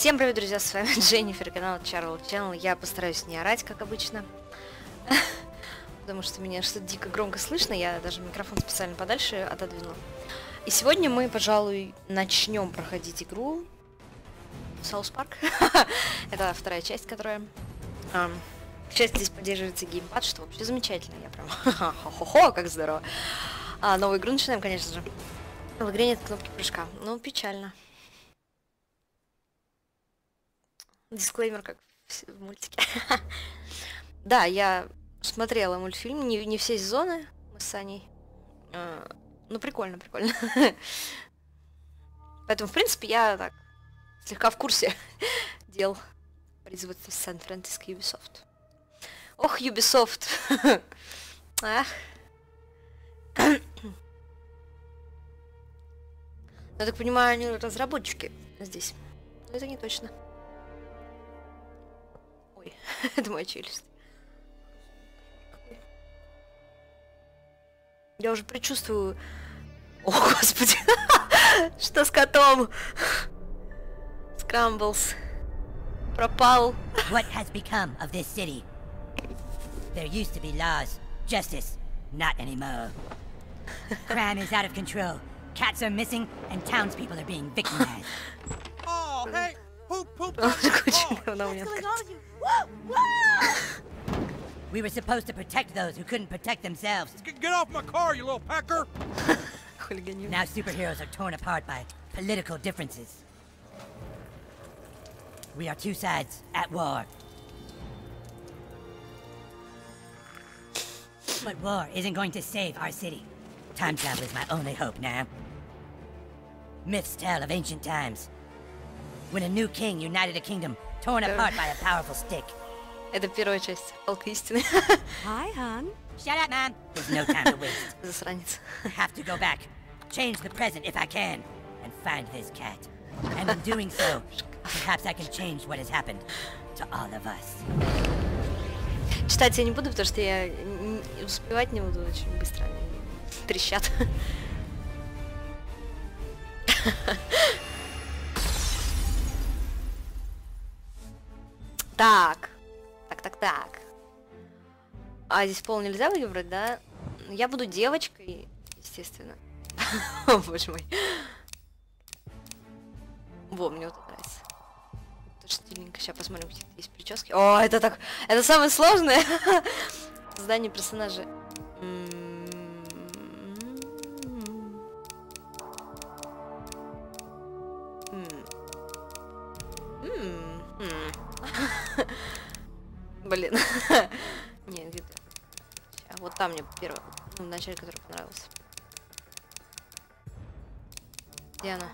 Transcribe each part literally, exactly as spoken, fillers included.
Всем привет, друзья, с вами Дженнифер, канал Charvel Channel. Я постараюсь не орать, как обычно, потому что меня что-то дико громко слышно, я даже микрофон специально подальше отодвинула. И сегодня мы, пожалуй, начнем проходить игру South Park. Это вторая часть, которая... К счастью, здесь поддерживается геймпад, что вообще замечательно, я прям хо-хо-хо, как здорово. А, новую игру начинаем, конечно же. В игре нет кнопки прыжка, ну печально. Дисклеймер, как в мультике. Да, я смотрела мультфильм, не, не все сезоны, мы с Аней. Ну, прикольно, прикольно. Поэтому, в принципе, я так слегка в курсе дел производства Сан-Франциско Ubisoft. Ох, Ubisoft! Ах. Я так понимаю, они разработчики здесь. Но это не точно. Ой, это моя челюсть. Я уже предчувствую... О, господи! Что с котом? Скрамблс. Пропал. What has become of this city? There used to be laws, justice, not anymore. Crime is out of control. Cats are missing, and townspeople are being victimized. Oh, hey! Poop, poop, poop! We were supposed to protect those who couldn't protect themselves. Get off my car, you little pecker! Now superheroes are torn apart by political differences. We are two sides at war. But war isn't going to save our city. Time travel is my only hope now. Myths tell of ancient times, when a new king united a kingdom torn apart by a powerful stick. Это первая часть «Полка истины». Hi, hon. Shut up, ma'am. There's no time to waste. Засранец. I have to go back, change the present if I can, and find this cat. And in doing so, perhaps I can change what has happened to all of us. Читать я не буду, потому что я успевать не буду очень быстро. Трещат. Так. Так, так, так. А здесь пол нельзя выбрать, да? Я буду девочкой, естественно. О, боже мой. Во, мне вот это нравится. Тоже стильненько. Сейчас посмотрим, где есть прически. О, это так... Это самое сложное. Создание персонажа. Блин. Не, где-то. Вот там мне первый, ну, вначале, который понравился. Где она?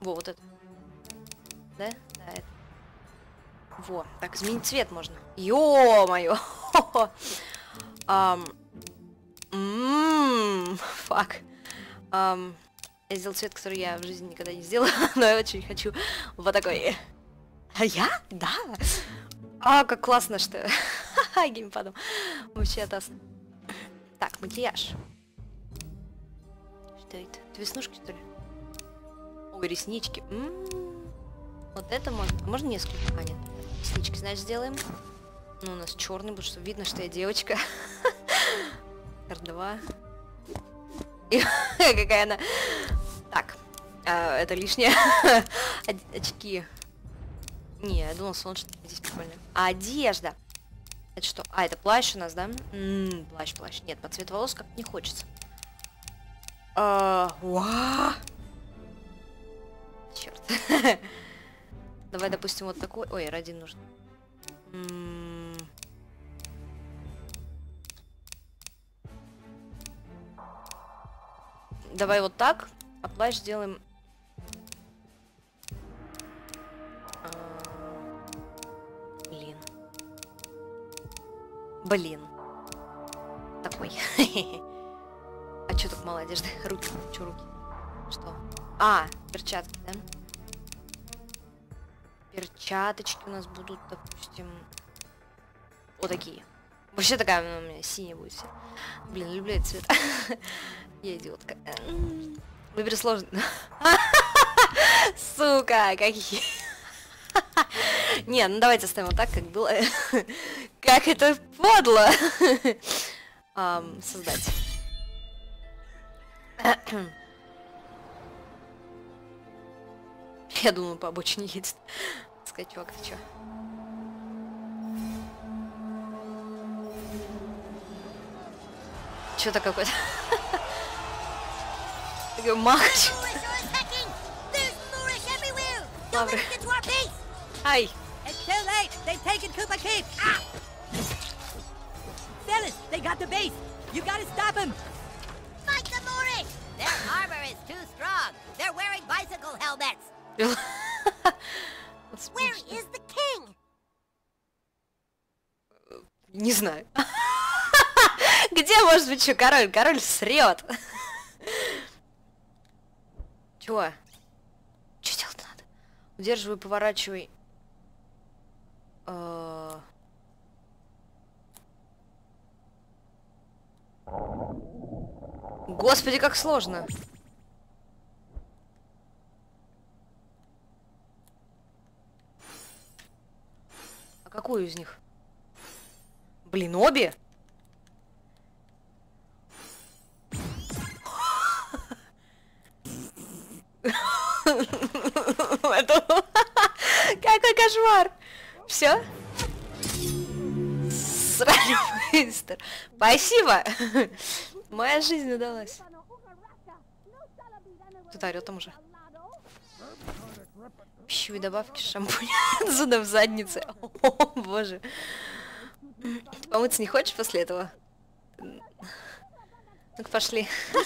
Во, вот это. Да? Да, это. Во. Так, изменить цвет можно. Ё-моё! Ммм. Фак. Я сделал цвет, который я в жизни никогда не сделала, но я очень хочу вот такой. А я? Да! А, как классно, что... Ха-ха, геймпадом. Вообще, классно. Так, макияж. Что это? Это веснушки, что ли? Ой, реснички. М-м-м. Вот это можно... Можно несколько? А, нет. Реснички, значит, сделаем. Ну, у нас черный будет, чтобы видно, что я девочка. эр два. И какая она... Так. А, это лишнее. Очки. Не, я думал, солнечный здесь прикольно. А одежда. Это что? А, это плащ у нас, да? Ммм, плащ, плащ. Нет, по цвету волос как-то не хочется. А, уа! Черт. Давай, допустим, вот такой. Ой, родин нужен. Давай вот так. А плащ сделаем... Блин. Такой. А чё так мало одежды? Руки. Чё руки? Что? А, перчатки, да? Перчаточки у нас будут, допустим... Вот такие. Вообще такая у меня синяя будет вся. Блин, люблю этот цвет. Я идиотка. Выбери сложный. Сука, какие... Не, ну давайте оставим вот так, как было. Как это подло! Создать. Я думаю, по обочине едет. Скачок, ты чё? Чё-то какой-то... Такой махач. Лавры. Ай! Не знаю. Где может быть что король? Король срет. Чего? Что делать надо? Удерживай, поворачивай. Господи, как сложно. А какую из них? Блин, обе? Какой кошмар! Все? Сразу быстро. Спасибо! Моя жизнь удалась. Кто-то орёт там уже. Пищевые добавки, шампунь. Зуда в заднице. О, боже. Ты помыться не хочешь после этого? Ну-ка, пошли. Чё он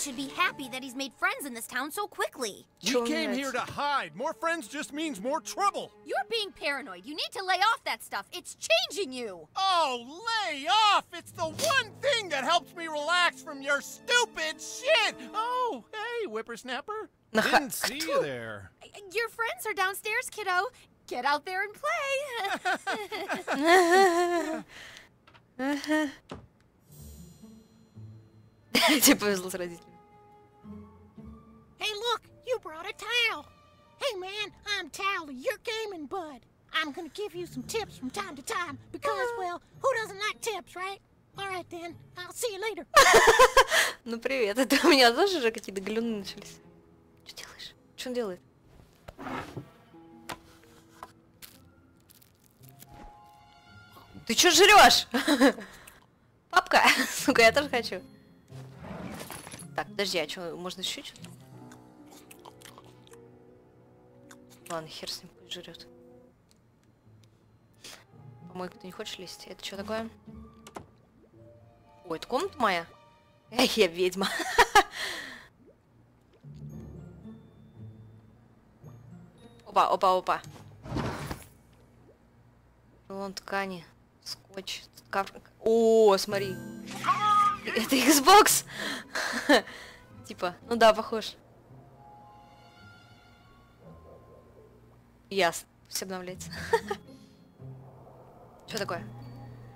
нравится? Тебе повезло с родителями. Hey, look, you brought a towel. Hey, man, I'm Towel, your gaming bud. I'm gonna give you some tips from time to time because, well, who doesn't like tips, right? All right then, I'll see you later. Ну привет, это у меня тоже уже какие-то глюны начались. Что делаешь? Что он делает? Ты что жрешь? Папка, сука, я тоже хочу. Так, подожди, а что, можно еще что-то? Ладно, хер с ним, пусть жрет. Помойку ты не хочешь лезть? Это что такое? Ой, это комната моя? Эх, я ведьма. Опа, опа, опа. Рулон ткани, скотч, ткань. О, смотри. Это Xbox! Типа, ну да, похож. Ясно, все обновляется. Что такое?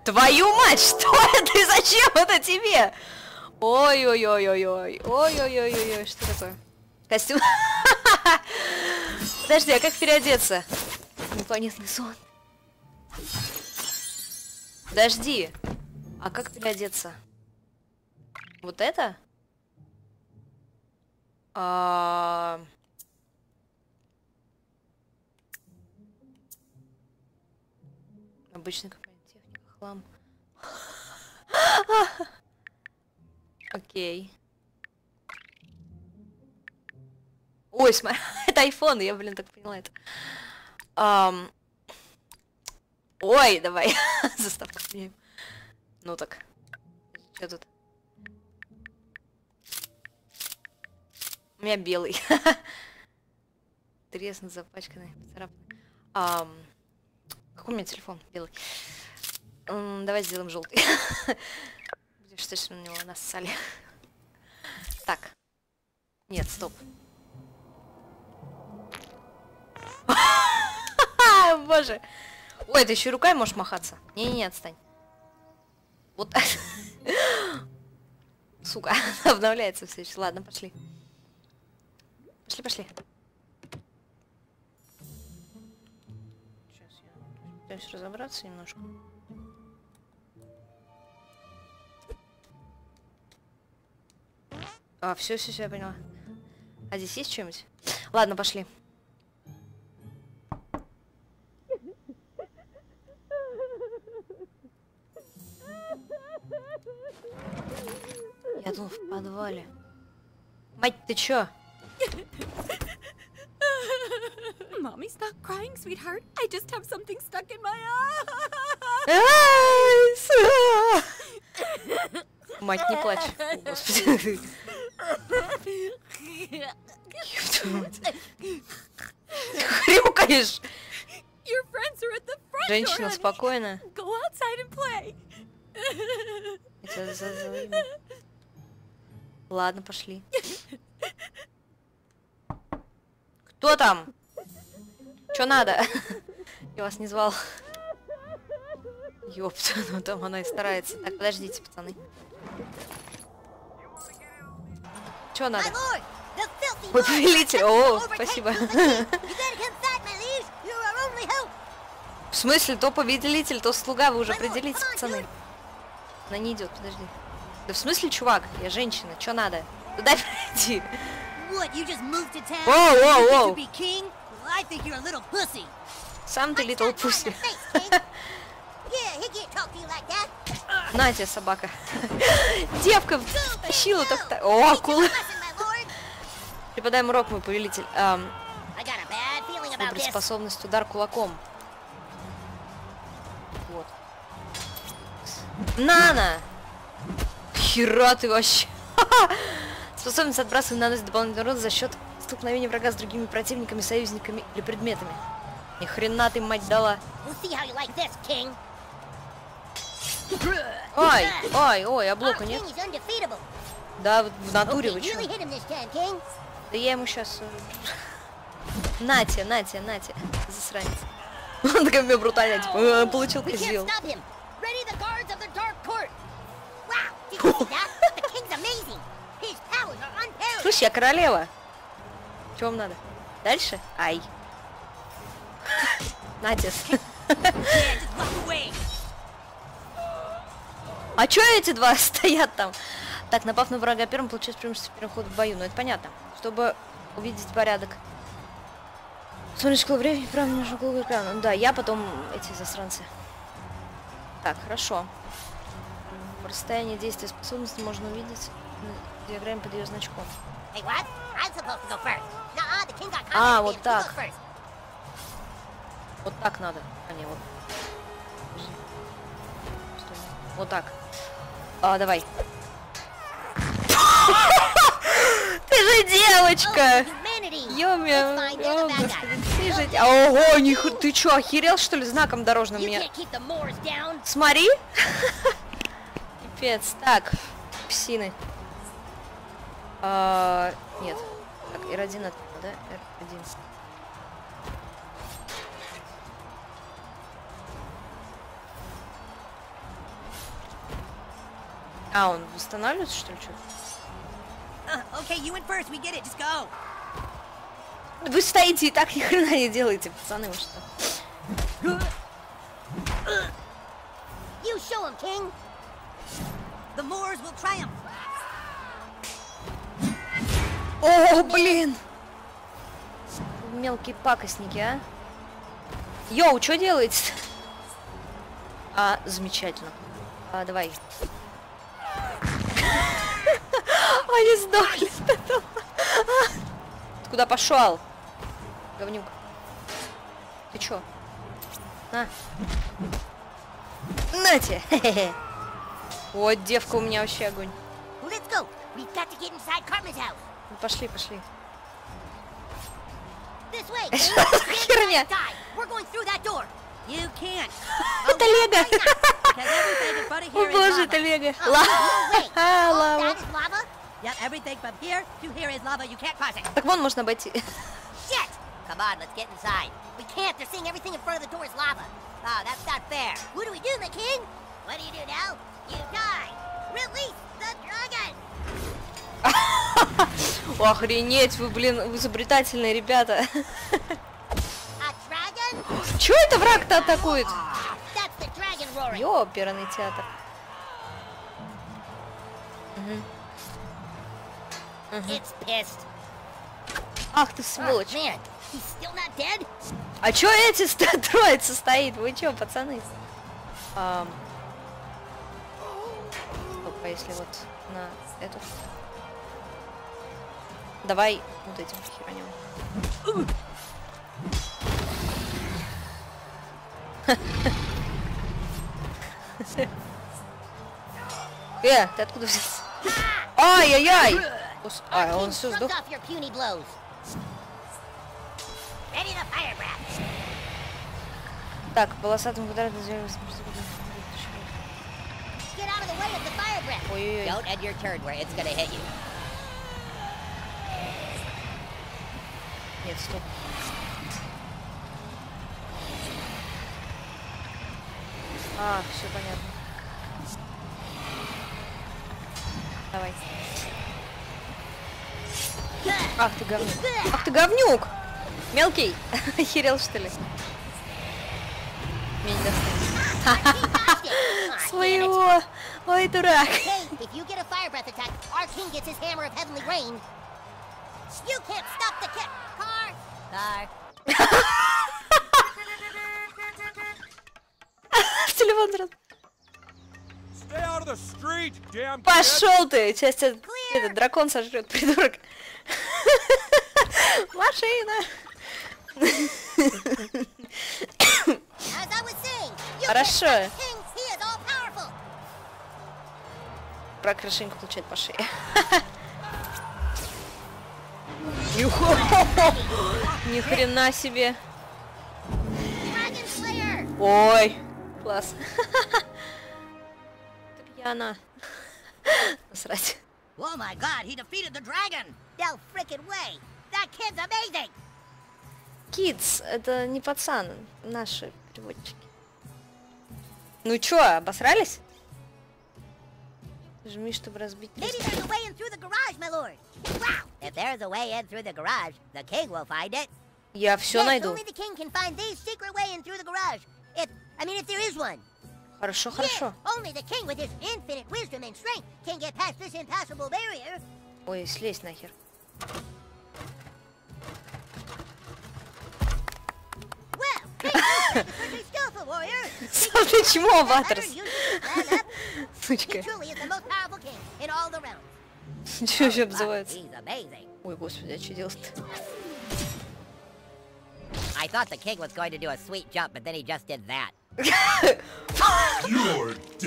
Твою мать, что это и зачем это тебе? Ой-ой-ой-ой-ой. Ой-ой-ой-ой-ой, что такое? Костюм. Подожди, а как переодеться? Инопланетный сон. Подожди, а как переодеться? Вот это? А... Обычный какая-нибудь техника, хлам. Окей. Ой, смотри, это айфон, я, блин, так поняла это. Um... Ой, давай, заставку снимем. Ну так, что тут? У меня белый. Интересно, запачканный, поцарапанный. А, какой у меня телефон? Белый. М, давай сделаем желтый. Будешь точно на него нассали. Так. Нет, стоп. Боже. Ой, ты еще и рукой можешь махаться. Не-не-не, отстань. Вот. Сука, обновляется все еще. Ладно, пошли. Пошли, пошли. Пытаюсь разобраться немножко. А, все, все, все, я поняла. А здесь есть что-нибудь? Ладно, пошли. Я думал, в подвале. Мать, ты чё? Mommy, stop crying, sweetheart. I just have something stuck in my eye. Мать, не плачь. О, Господи. Хрюкаешь. Женщина, спокойно. Ладно, пошли. Кто там? Чё надо? Я вас не звал. Ёпта, ну там она и старается. Так, подождите, пацаны. Чё надо? Вот повелитель. О, спасибо. В смысле, то повелитель, то слуга, вы уже определитесь, пацаны. Она не идет, подожди. Да в смысле, чувак? Я женщина, чё надо? Туда пройди. Воу, воу, воу. Сам ты литл пусси. На тебе, собака. Девка втащила так-то. О, акула. Преподай ему урок, мой повелитель. Суперспособность удар кулаком. Вот. Нана! Хера ты вообще. Способность отбрасывать наносит дополнительный урон за счет столкновения врага с другими противниками, союзниками или предметами. Ни хрена ты, мать, дала. Ой, ой, ой, а блока нет. Да, в натуре вы чё? Да я ему сейчас... Натя, Натя, Натя, засранец. Он такой мне брутальный, типа, получил козел. Слушай, я королева. Чего вам надо? Дальше? Ай. Натис. А чё эти два стоят там? Так, напав на врага первым, получается преимущество перехода в бою. Ну, это понятно. Чтобы увидеть порядок. Смотри, школа времени, прямо между головой экрана. Ну да, я потом эти засранцы. Так, хорошо. Расстояние действия способности можно увидеть на диаграмме под ее значком. А, вот так. Вот так надо. А, не, вот. Вот так. А, давай. Ты же девочка! Ё-моё. Ты же... Ого, нихуя. Ты чё, охерел, что ли? Знаком дорожным меня. Смотри. Пипец. Так. Псины. А, нет. Так, эр один, да? эр один. А, он восстанавливается, что ли, что-то? Вы стоите и так ни хрена не делаете, пацаны, вы что? You show him, King. The Moors will triumph. О, блин! Мелкие пакостники, а? Йоу, что делаете? А, замечательно. А, давай. Они сдохли. Ты куда пошел? Говнюк. Ты чё? На. На тебе. Вот девка у меня вообще огонь. Ну, пошли, пошли. Херня. Это Лего. О боже, это Лего. Лава. Так вон можно обойти. Охренеть, вы, блин, изобретательные ребята. Чё это враг-то атакует? Йо, оперный театр. Угу. Угу. Ах ты сволочь. Oh, а чё эти троица стоит? Вы чё, пацаны? Um... Только если вот на эту... Давай вот этим херонем. Э, ты откуда взялся? Ай-яй-яй! А, он все сдох. Так, полосатым квадратом сделаем. Ой-ой-ой. Нет, стоп. А, все понятно. Давай. Ах ты говнюк. Ах ты говнюк! Мелкий! Охерел, что ли? Меня не достали. Своего! Ой, дурак! Телефон сразу. Пошел ты! Часть этот, этот дракон сожрет, придурок. Машина! Хорошо. Про крышеньку получает по шее. Ни хрена себе. Ой, класс. Она. Срать. Oh my God, he defeated the dragon. No freaking way. That kid's amazing. Kids, это не пацан, наши переводчики. Ну чё, обосрались? Жми, чтобы разбить. Maybe there's a way in through the garage, my lord. Wow. If there's a way in through the garage, the king will find it. Я все найду. Only the king can find the secret way in through the garage. If, I mean, if there is one. Хорошо, хорошо. Ой, слезь нахер. Сам ты чмо, Ватерс? Сучка. Чё еще обзывается? Ой, господи, а что делать-то? I thought the king was going to do a sweet jump, but then he just did that. В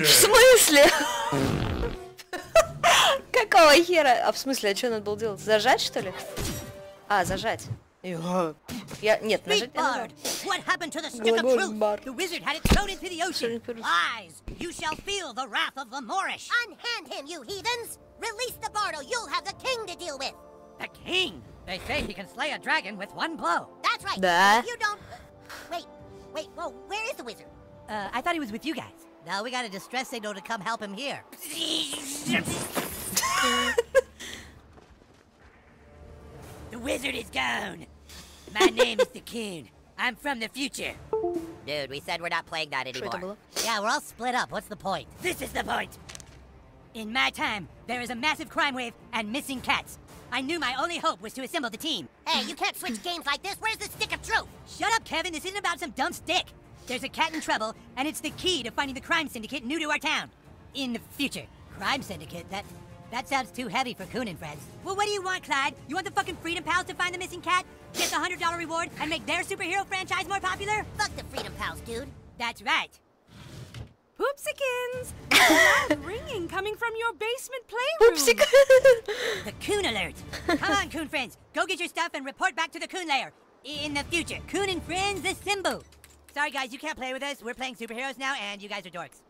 смысле? Какого хера? А в смысле, а что надо было делать? Зажать, что ли? А, зажать. Я... Нет, нажать нельзя. Да. Wait, whoa, where is the wizard? Uh, I thought he was with you guys. Now we got a distress signal to come help him here. The wizard is gone. My name is the Coon. I'm from the future. Dude, we said we're not playing that anymore. Yeah, we're all split up. What's the point? This is the point. In my time, there is a massive crime wave and missing cats. I knew my only hope was to assemble the team. Hey, you can't switch games like this. Where's the stick of truth? Shut up, Kevin. This isn't about some dumb stick. There's a cat in trouble, and it's the key to finding the crime syndicate new to our town. In the future. Crime syndicate? That that sounds too heavy for Coon and Friends. Well, what do you want, Clyde? You want the fucking Freedom Pals to find the missing cat, get the one hundred dollar reward, and make their superhero franchise more popular? Fuck the Freedom Pals, dude. That's right. Poopsikins! Loud ringing coming from your basement playroom. Poopsik. The Coon alert! Come on, Coon Friends, go get your stuff and report back to the Coon lair. In the future, Coon and Friends, the symbol. Sorry guys, you can't play with us. We're playing superheroes now, and you guys are dorks.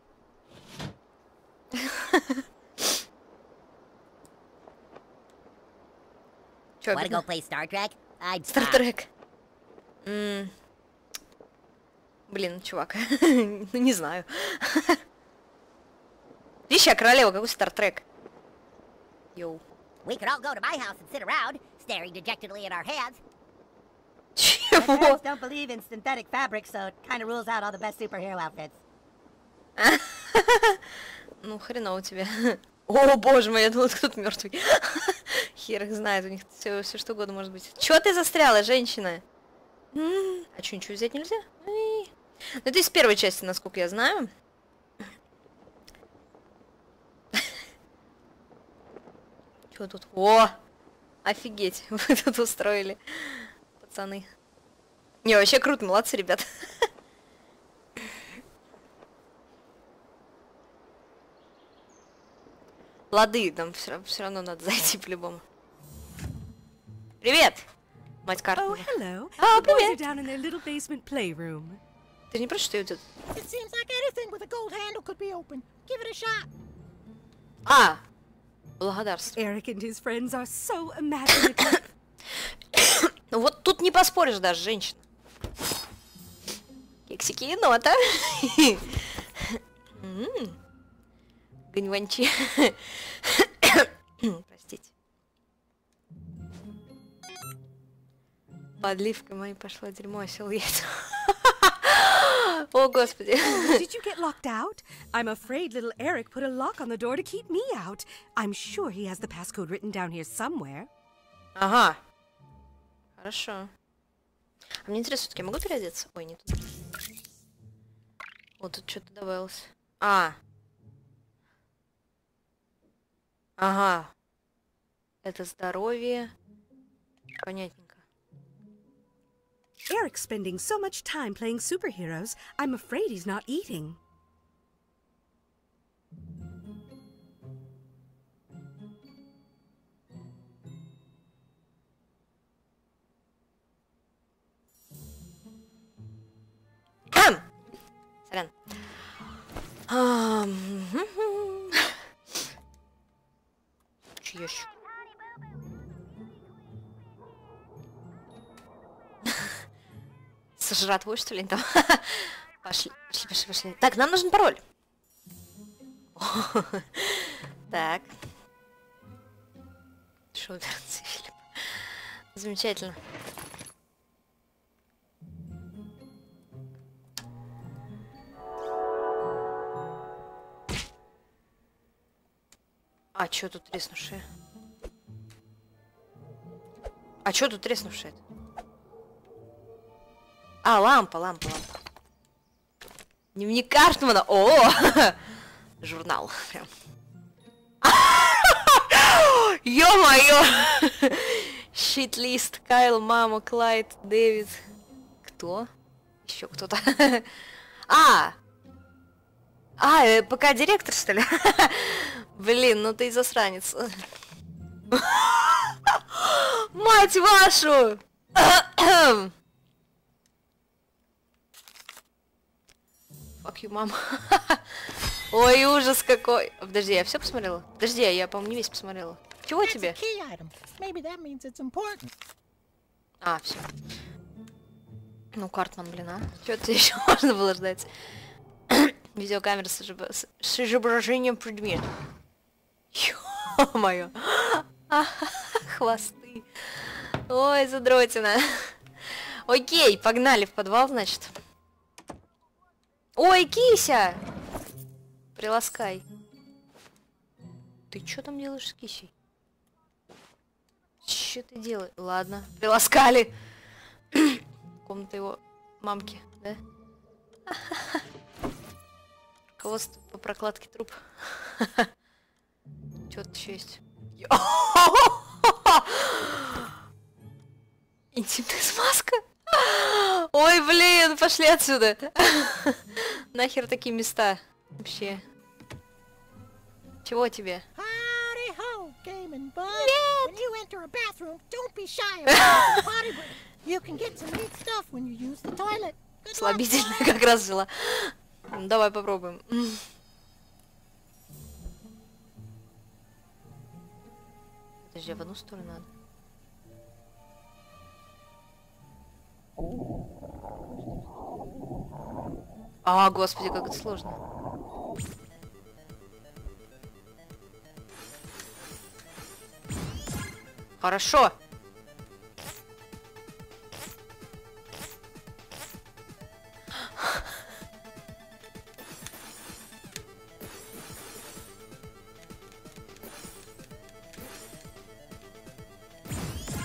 Want to go play Star Trek? I'd Star Trek. Hmm. Блин, чувак, ну не знаю. Вещая королева, какой Star Trek. Йоу. Чего? Ну, хреново тебе. О, боже мой, я думала, кто-то мертвый. Хер их знает, у них все, все что угодно может быть. Чего ты застряла, женщина? А что, ничего взять нельзя? Ну, это из первой части, насколько я знаю. Чего тут? О! Офигеть, вы тут устроили, пацаны. Не, вообще круто, молодцы, ребят. Лады, там все, все равно надо зайти по-любому. Привет! Мать Картмана. Oh, а, привет! Ты не прочь, что я тут? А! Благодарствую. So ну вот тут не поспоришь даже, женщина. Кексики и нота. Гань-ванчи. Простите. Подливка моя пошла, дерьмо, осел едет. О, господи. Did you get locked out? I'm afraid little Eric put a lock on the door to keep me out. I'm sure he has the passcode written down here somewhere. Ага. Хорошо. А мне интересно, все-таки я могу переодеться? Ой, не тут. Вот тут что-то добавилось. А. Ага. Это здоровье. Понятненько. Eric's spending so much time playing superheroes, I'm afraid he's not eating. Сорян. Чьёшь? Сожрать твой, что ли, там? Пошли, пошли, пошли, пошли. Так, нам нужен пароль. Так. Шоу Бернси Филипп. Замечательно. А чё тут треснувшие? А чё тут треснувшие? А, лампа, лампа, лампа. Дневник Картмана. О! Журнал. Прям. Ё-моё! Щит-лист. Кайл, мама, Клайд, Дэвид. Кто? Еще кто-то. А! А, пока директор, что ли? Блин, ну ты и засранец. Мать вашу! Fuck you, мама. Ой, ужас какой. Подожди, я все посмотрела? Подожди, я, по-моему, не весь посмотрела. Чего тебе? А, все. Ну, Картман, блин, а. Что-то еще можно было ждать. Видеокамера с, изоб... с изображением предмета. Ё-моё. Хвосты. Ой, задротина. Окей, погнали в подвал, значит. Ой, кися! Приласкай. Ты чё там делаешь с кисей? Чё ты делаешь? Ладно, приласкали. Комната его мамки, да? Хвост по прокладке труб. Чё тут ещё есть? Интимная смазка? Ой, блин, пошли отсюда. Нахер такие места вообще. Чего тебе? Слабительное как раз взяла. Ну, давай попробуем. Подожди, в одну сторону надо. А, господи, как это сложно. Хорошо.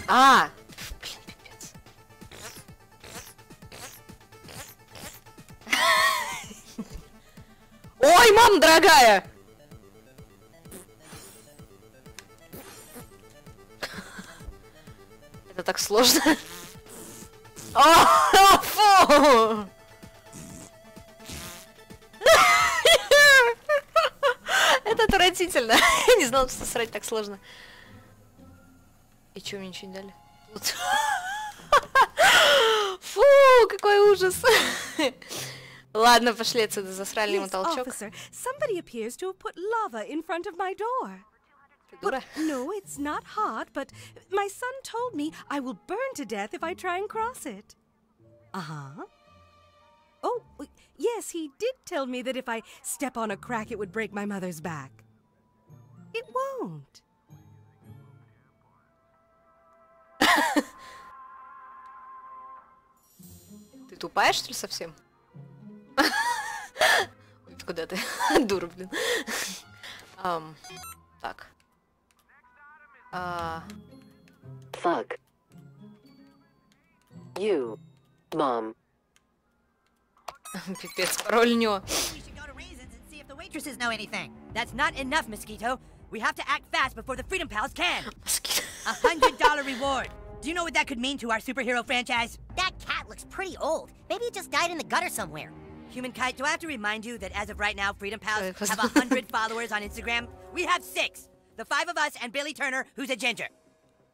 А! Блин, пипец. Ой, мам, дорогая! Это так сложно. О, фу! Это отвратительно. Я не знала, что срать так сложно. И чё, мне ничего не дали? Фу, какой ужас. Ладно, пошли отсюда, засрали ему толчок. Дура. No, it's not hard, but my son told me I will burn to death if I try and cross it. Uh-huh. Oh, yes, he did tell me that if I step on a crack, it would break my mother's back. It won't. Ты тупая, что ли, совсем? Куда ты? Дура, блин. Так. Uh... Fuck. You, mom. Пипец, пароль у него. That's not enough, Mosquito. We have to act fast before the Freedom Pals can. A hundred dollar reward. Do you know what that could mean to our superhero franchise? That cat looks pretty old. Maybe it just died in the gutter somewhere. Human Kite, do I have to remind you that as of right now, Freedom Pals have a hundred followers on Instagram? We have six. The five of us and Billy Turner, who's a ginger.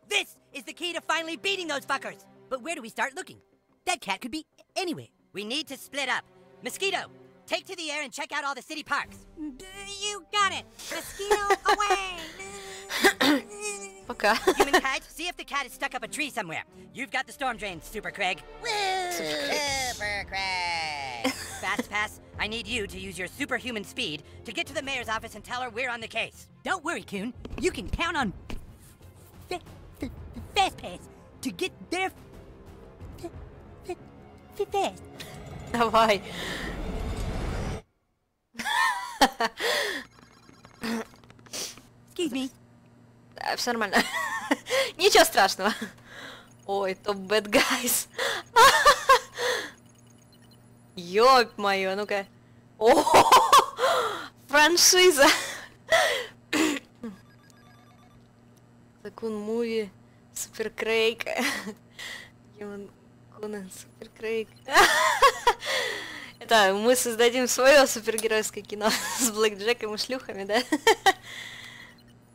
This is the key to finally beating those fuckers. But where do we start looking? That cat could be anywhere. We need to split up. Mosquito, take to the air and check out all the city parks. You got it. Mosquito, away. Пока. Human Kite, see if the cat is stuck up a tree somewhere. You've got the storm drain, Super Craig. Super Craig. Fast Pass, I need you to use your superhuman speed to get to the mayor's office and tell her we're on the case. Don't worry, Coon. You can count on Fast Pass to get there fast. Давай. Excuse me. Да, все нормально. Ничего страшного. Ой, топ bad guys. Ёб моё, ну-ка. О, франшиза. The Coon Movie, Super Craig. Human Coon and Super Craig. Это мы создадим свое супергеройское кино с Блэк Джеком и шлюхами, да?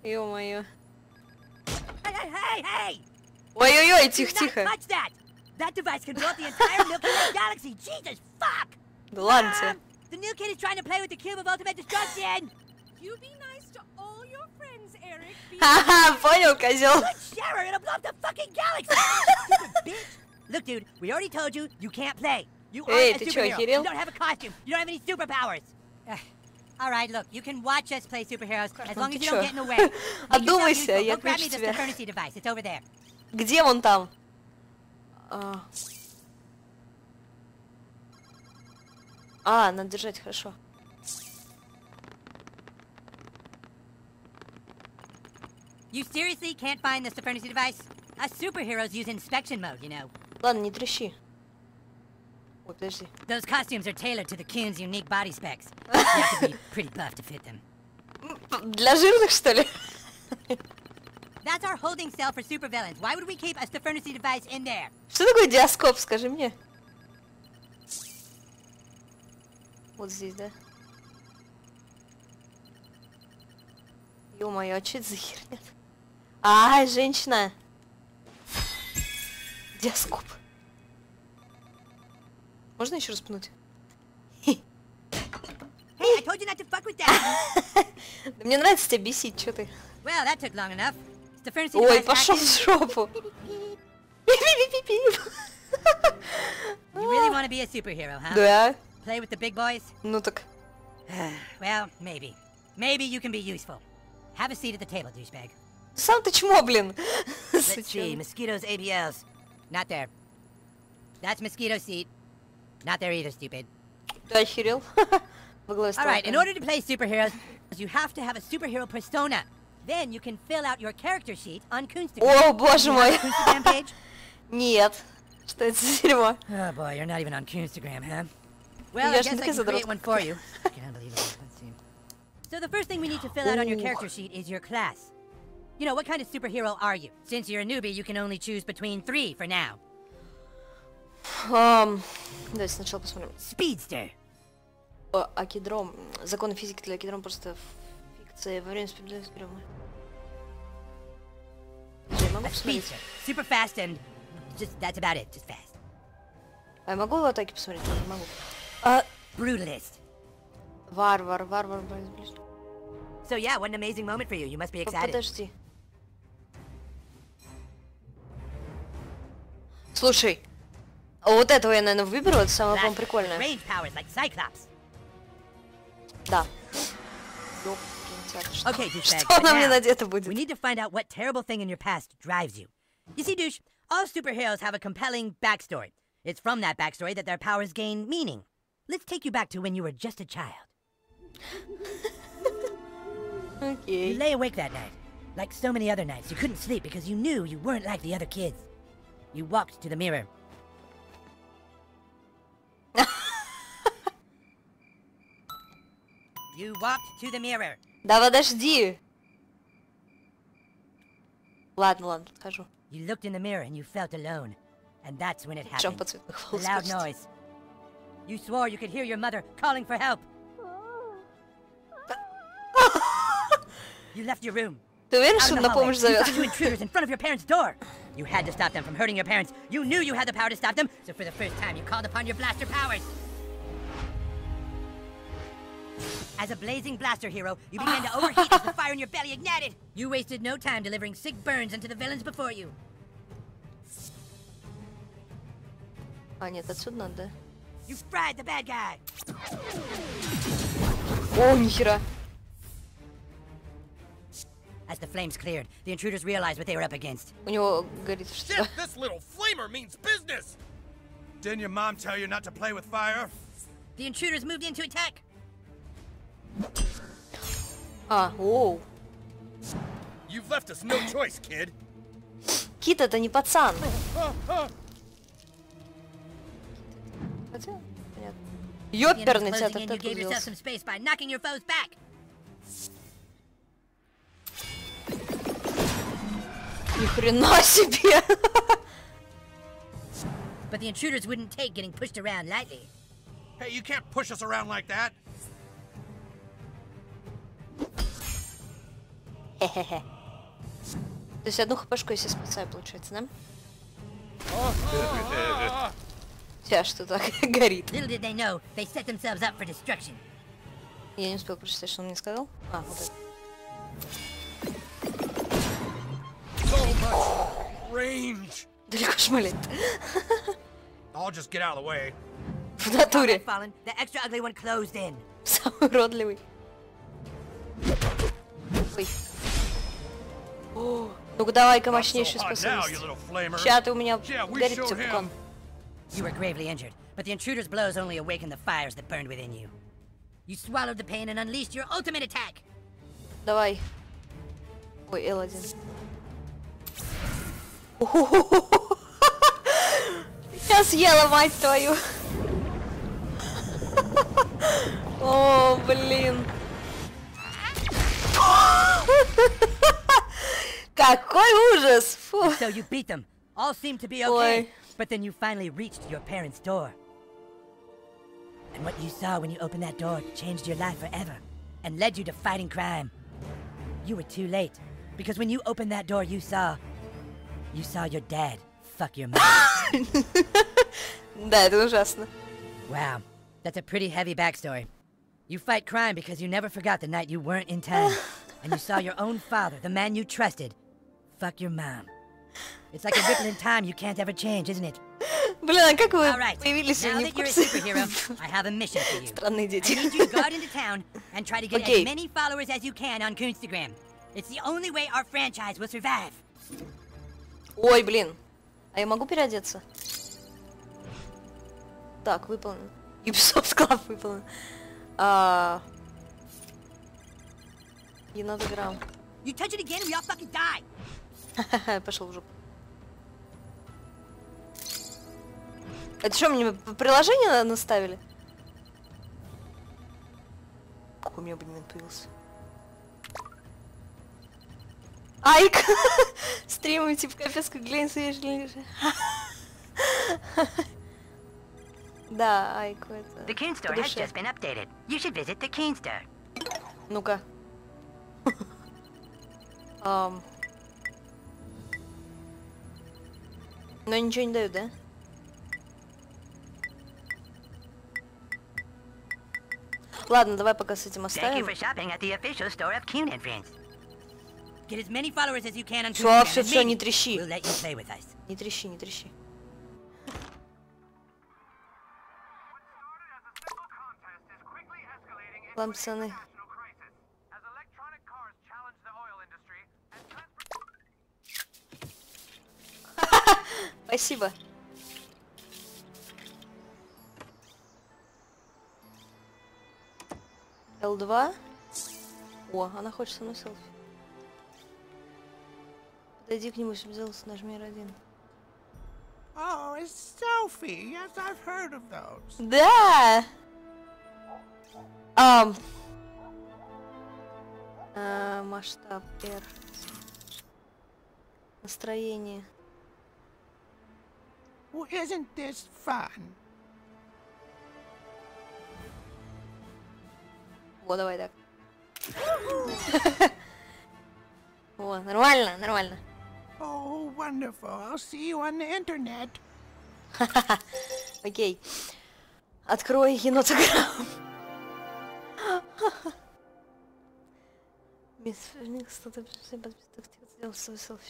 Ё-моё. Ой-ой-ой, тихо-тихо. That device can blow up the entire Milky Way galaxy. Jesus fuck! The Lancer. The new kid is trying to play with the cube of ultimate destruction. You be nice to all your friends, Eric. Haha, понял, козел. Sharer, it'll blow up the fucking galaxy. Bitch. Look, dude, we already told you you can't play. You are a superhero. You don't have a costume. You don't have any superpowers. All right, look, you can watch us play superheroes as long as you don't get in the way. Одумайся, я кричу тебе. It's over there. Где он там? А. а, надо держать, хорошо. Ладно, не трещи. Ой, подожди. Для жирных, что ли? That's our holding cell for supervillains. Why would we keep a Stefanity device in there? Что такое диаскоп, скажи мне? Вот здесь, да? Ё-моё, а что это за херня? Ай, женщина! Диаскоп. Можно еще раз пнуть? Да мне нравится тебя бесить, что ты? Ой, пошел в жопу! Да? Ну так. Сам ты чмо, блин? Ты охерел? All right, in order to play superheroes, you have to have a superhero persona. О, боже мой! Нет. Что это за дерьмо? Я же не такая задротка. So the first thing we need to fill out on your character sheet is your class. You know, what kind of superhero are you? Since you're a newbie, you can only choose between three for now. Um, давайте сначала посмотрим. Speedster. Акидром. Законы физики для акидром просто фикция. Во время спидбилинга прямо. Я могу посмотреть. Super fast and just that's about it. Just fast. А я могу в атаке посмотреть? Я могу. А. Brutalist. Варвар, варвар, блин. So yeah, what an amazing moment for you. You must be excited. Подожди. Слушай, вот этого я, наверное, выберу. Это самое, по-моему, прикольное. Да. Что на мне надето будет? We need to find out what terrible thing in your past drives you. You see, douche, all superheroes have a compelling backstory. It's from that backstory that their powers gain meaning. Let's take you back to when you were just a child. Okay. You lay awake that night. Like so many other nights, you couldn't sleep because you knew you weren't like the other kids. You walked to the mirror. You walked to the mirror. Да подожди. Ладно, ладно, скажу. You looked in the mirror and you felt alone. And that's when it happened. A loud noise. You swore you could hear your mother calling for help. You left your room. Ты уверен, что он на помощь зовет? You saw two intruders in front of your parents' door. You had to stop them from hurting your parents. You knew you had the power to stop them, so for the first time you called upon your blaster powers. As a blazing blaster hero, you began to overheat as the fire in your belly ignited. You wasted no time delivering sick burns into the villains before you. А нет, отсюда надо. You fried the bad guy. О, нихера. As the flames cleared, the intruders realized what they were up against. У него горит что? Shit, this little flamer means business. Didn't your mom tell you not to play with fire? The intruders moved into attack. А, оу. You've left us no choice, kid. Кит, это не пацан. Ёперный тебя так так удивился. Ни хрена себе! But the intruders wouldn't take getting pushed around lightly. Hey, you can't push us around like that. Хе-хе-хе. То есть одну хпшку я себе спасаю, получается, да? Тебя что так горит. Я не успел прочитать, что он мне сказал. А, вот это. Далеко шмалит. В натуре. Самый уродливый. Ой. Ну-ка давай-ка мощнейшую способность. Сейчас ты у меня горит тюбком. You were gravely injured, but the intruder's blows only awakened the fires that burned within you. You swallowed the pain and unleashed your ultimate attack. Давай. Ой, Элладин. Я съела, мать твою. О, блин. Какой ужас! Фу. So you beat them. All seemed to be okay. Ой. But then you finally reached your parents' door. And what you saw when you opened that door changed your life forever and led you to fighting crime. You were too late, because when you opened that door you saw... You saw your dad fuck your mom. Да, это ужасно. Wow, that's a pretty heavy backstory. You fight crime because you never forgot the night you weren't in time. And you saw your own father, the man you trusted, fuck your mom. It's like a ripple in time you can't ever change, isn't it? Блин, как вы появились в ней? Странные дети. Окей. Ой, блин. А я могу переодеться? Так, выполнен. Ubisoft Club выполнен. А... И надо грамм. Пошел в жопу. Это что, мне приложение наставили? Какой у меня абонемент появился? Айк! Стримы, типа, капец, как глянь, свежий. Да, Айк, это... Ну-ка. um. Но ничего не дают, да? Ладно, давай пока с этим оставим. Все, все, все, не трещи. Не трещи, не трещи. Ладно, пацаны. Спасибо. эл два. О, она хочет со мной селфи. Подойди к нему, чтобы сделался, нажми эр один. Oh, it's selfie. Yes, I've heard of those. Да. Um. Uh, масштаб R. Настроение. Well, isn't this fun? О, давай так. О, нормально, нормально. О, wonderful. I'll see you on the internet. Окей. Открой енотограмм.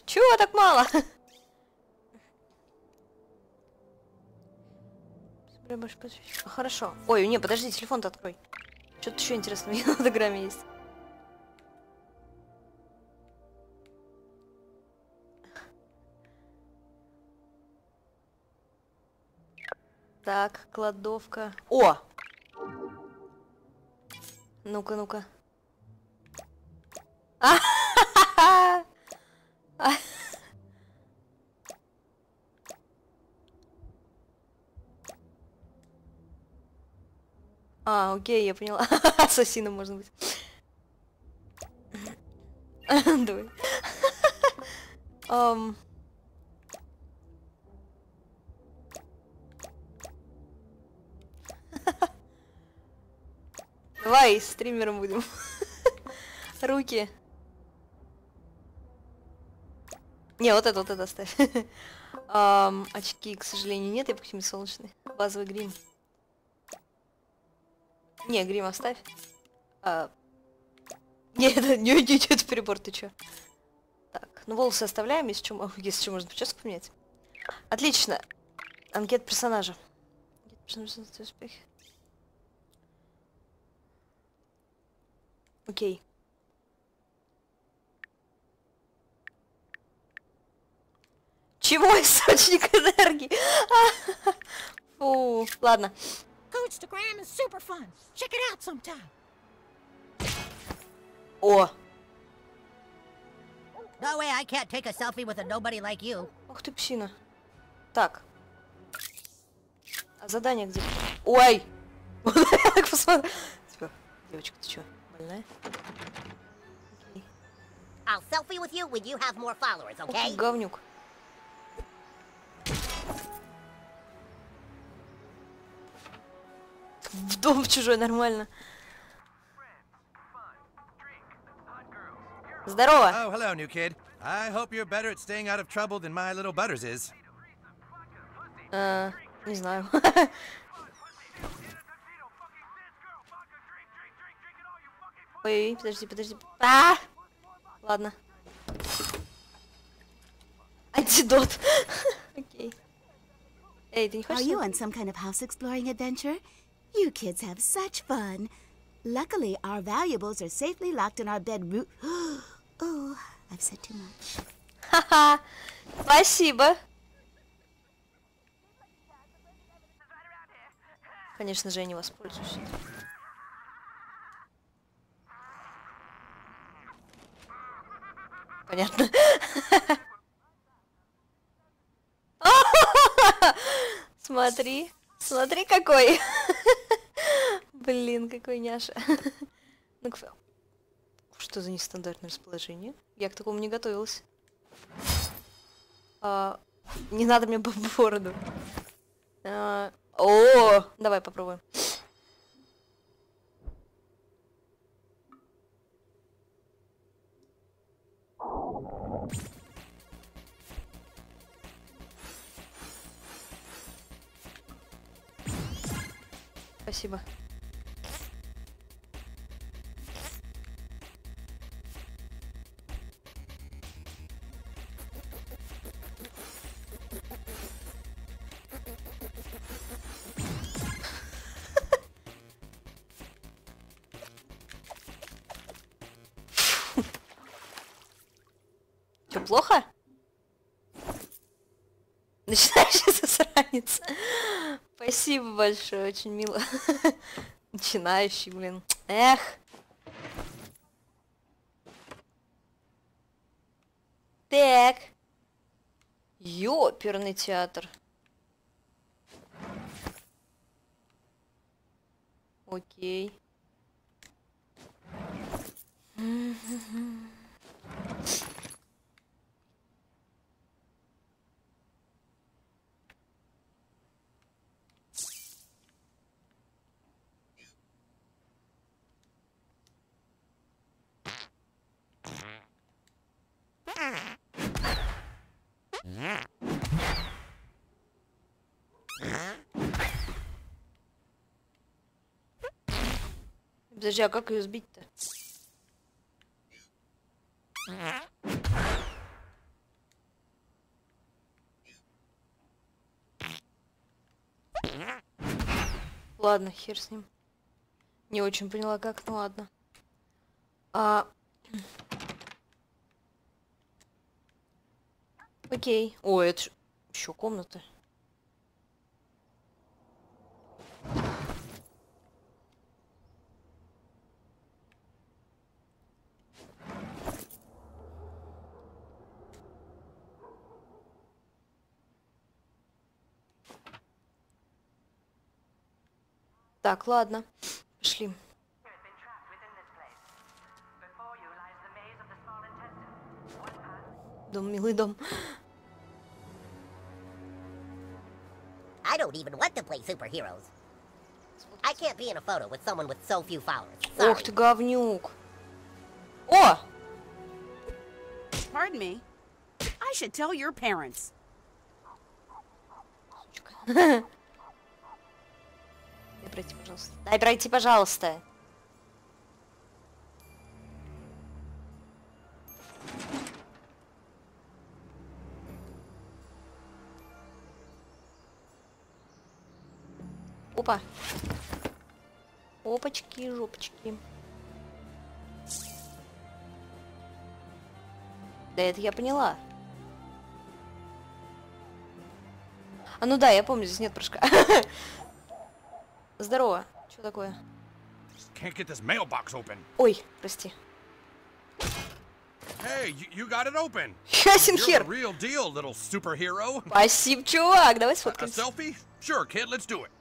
Чего так мало? Хорошо. Ой, не, подожди, телефон-то открой. Что-то еще интересного в инстаграме есть. Так, кладовка. О! Ну-ка, ну-ка. А-ха-ха-ха! А, окей, я поняла. Ассасином можно быть. Давай. um. Давай, стримером будем. Руки. Не, вот это, вот это оставь. um, очки, к сожалению, нет, я почему солнечный. Базовый грим. Не, грим оставь. А... Нет, это не уйдет, это перебор, ты чё? Так, ну волосы оставляем, если что, если что можно прическу поменять. Отлично. Анкет персонажа. Окей. Чего источник энергии? Фу, ладно. Instagram is super fun. Check it out sometime. О. No way I can't take a selfie with a nobody like you. Ох ты псина. Так. А задание где? Ой. Посмотри. Типа, девочка, ты чё, больная? I'll selfie with you when you have more followers, okay? Говнюк. В дом чужой нормально. Здорово. Oh, hello, new kid. I hope you're better at staying out of trouble than my little Butters is. Uh, не знаю. Ой, подожди, подожди. А! Ладно. Антидот. Окей. Эй, ты не хочешь? Are you on some kind of house exploring adventure? You kids have such fun. Luckily, our valuables are safely locked in our bedroom. Oh, I've said too much. Haha. Спасибо. Конечно же, я не воспользуюсь. понятно. Смотри, смотри какой. Блин, какой няша. Что за нестандартное расположение? Я к такому не готовилась. А, не надо мне по бороду. А, о, давай попробуем. Спасибо. Чё, плохо? Начинаешь засраниться. Спасибо большое, очень мило. Начинающий, блин. Эх. Так. Ёперный театр. Окей. Подожди, а как ее сбить-то? Ладно, хер с ним. Не очень поняла, как, ну ладно. А... Окей. О, это ж... еще комната. Так, ладно, пошли. Дом, милый дом. I don't even want to play superheroes. I can't be in a photo with someone with so few followers. Ох ты, говнюк. О! Pardon me. I should tell your parents. Дай пройти, пожалуйста. Дай пройти, пожалуйста. Опа. Опачки, жопочки. Да это я поняла. А ну да, я помню, здесь нет прыжка. Здорово. Что такое? Ой, прости. Ясен хер. Спасибо, чувак. Давай сфоткаемся. Sure, kid, let's do it.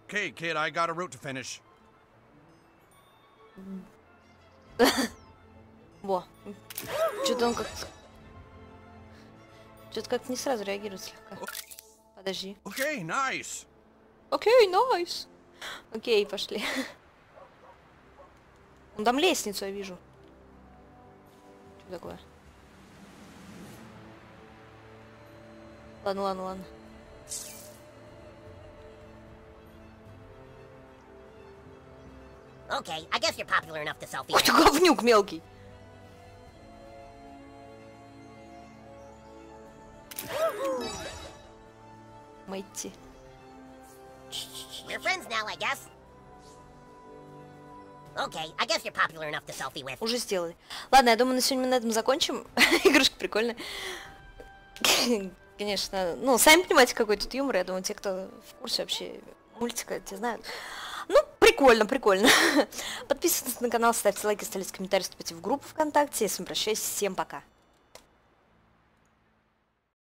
Okay, kid, I got a route to finish. Во. Что-то он как-то... Что-то как-то не сразу реагирует слегка. Подожди. Окей, найс. Окей, найс. Окей, пошли. Он там лестницу, я вижу. Что такое? Ладно, ладно, ладно. Okay, I guess you're popular enough to selfie. Ой, ты говнюк мелкий. Мэйти. We're friends now, I guess. Okay, I guess you're popular enough to selfie with. Уже сделали. Ладно, я думаю, на сегодня мы на этом закончим. Игрушка прикольная. конечно, ну, сами понимаете, какой тут юмор, я думаю, те, кто в курсе вообще мультика, те знают. Ну, прикольно, прикольно. Подписывайтесь на канал, ставьте лайки, оставляйте комментарии, вступайте в группу ВКонтакте. Я с вами прощаюсь, всем пока.